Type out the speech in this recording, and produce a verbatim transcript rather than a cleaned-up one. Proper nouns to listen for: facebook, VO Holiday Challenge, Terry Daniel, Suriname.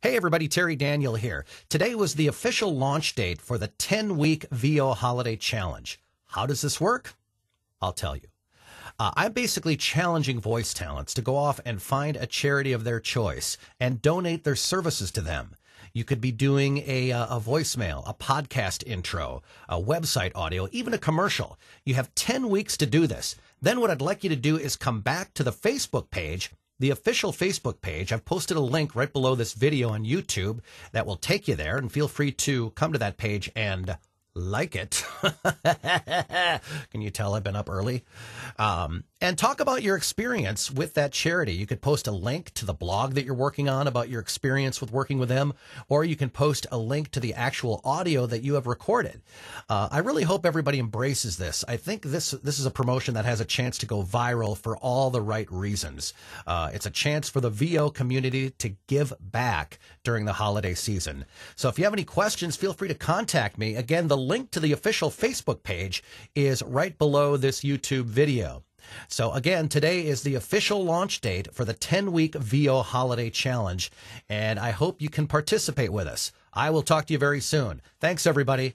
Hey everybody, Terry Daniel here. Today was the official launch date for the ten week V O Holiday Challenge. How does this work? I'll tell you. Uh, I'm basically challenging voice talents to go off and find a charity of their choice and donate their services to them. You could be doing a, uh, a voicemail, a podcast intro, a website audio, even a commercial. You have ten weeks to do this. Then what I'd like you to do is come back to the Facebook page . The official Facebook page. I've posted a link right below this video on YouTube that will take you there, and feel free to come to that page and like it. Can you tell I've been up early? Um, and talk about your experience with that charity. You could post a link to the blog that you're working on about your experience with working with them, or you can post a link to the actual audio that you have recorded. Uh, I really hope everybody embraces this. I think this, this is a promotion that has a chance to go viral for all the right reasons. Uh, it's a chance for the V O community to give back during the holiday season. So if you have any questions, feel free to contact me. Again, the link to the official Facebook page is right below this YouTube video. So again, today is the official launch date for the ten week V O Holiday Challenge, and I hope you can participate with us. I will talk to you very soon. Thanks, everybody.